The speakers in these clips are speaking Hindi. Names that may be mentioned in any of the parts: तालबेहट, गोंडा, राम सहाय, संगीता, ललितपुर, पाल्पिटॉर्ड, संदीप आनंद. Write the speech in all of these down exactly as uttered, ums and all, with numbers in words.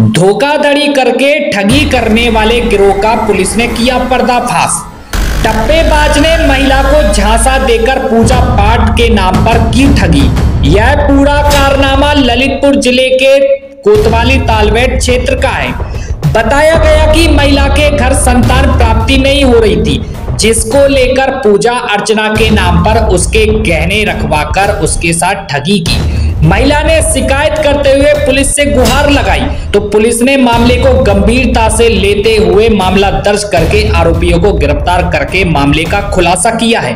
धोखाधड़ी करके ठगी करने वाले गिरोह का पुलिस ने किया पर्दाफाश। टप्पे बाज ने महिला को झांसा देकर पूजा पाठ के नाम पर की ठगी। यह पूरा कारनामा ललितपुर जिले के कोतवाली तालबेहट क्षेत्र का है। बताया गया कि महिला के घर संतान प्राप्ति नहीं हो रही थी, जिसको लेकर पूजा अर्चना के नाम पर उसके गहने रखवाकर उसके साथ ठगी की। महिला ने शिकायत करते हुए पुलिस से गुहार लगाई तो पुलिस ने मामले को गंभीरता से लेते हुए मामला दर्ज करके आरोपियों को गिरफ्तार करके मामले का खुलासा किया है।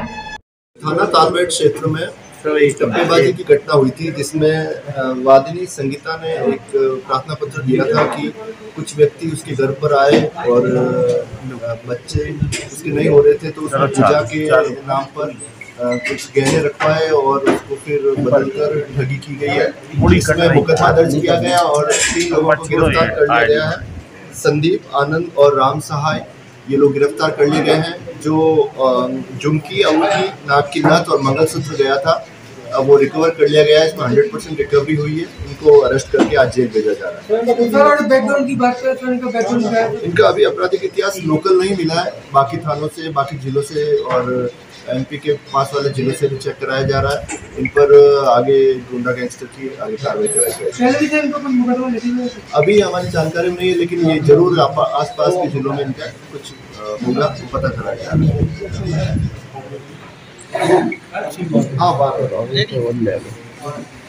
थाना तालबेहट क्षेत्र में टप्पेबाजी की घटना हुई थी, जिसमें वादिनी संगीता ने एक प्रार्थना पत्र दिया था कि कुछ व्यक्ति उसके घर पर आए और बच्चे उसके नहीं हो रहे थे, तो उसने पूजा के नाम पर कुछ गहने रखवाए और उसको फिर बदलकर ठगी की गई है। इसमें मुकदमा दर्ज किया गया और तीन लोगों को गिरफ्तार कर लिया गया है। संदीप आनंद और राम सहाय ये लोग गिरफ्तार कर लिए गए हैं। जो झुमकी, अंगूठी, नाक की नथ और मंगलसूत्र गया था, अब वो रिकवर कर लिया गया है। इसमें हंड्रेड परसेंट रिकवरी हुई है। इनको अरेस्ट करके आज जेल भेजा जा रहा है। इनका अभी आपराधिक इतिहास लोकल नहीं मिला है, बाकी थानों से, बाकी जिलों से और एमपी के पास वाले जिलों से भी चेक कराया जा रहा है। इन पर आगे गोंडा गैंगस्टर की आगे कार्रवाई कराई जाएगी। अभी हमारी जानकारी में नहीं है, लेकिन ये जरूर आसपास के जिलों में इनका कुछ होगा पता कराया जा रहा है। हाँ, बात बताओ।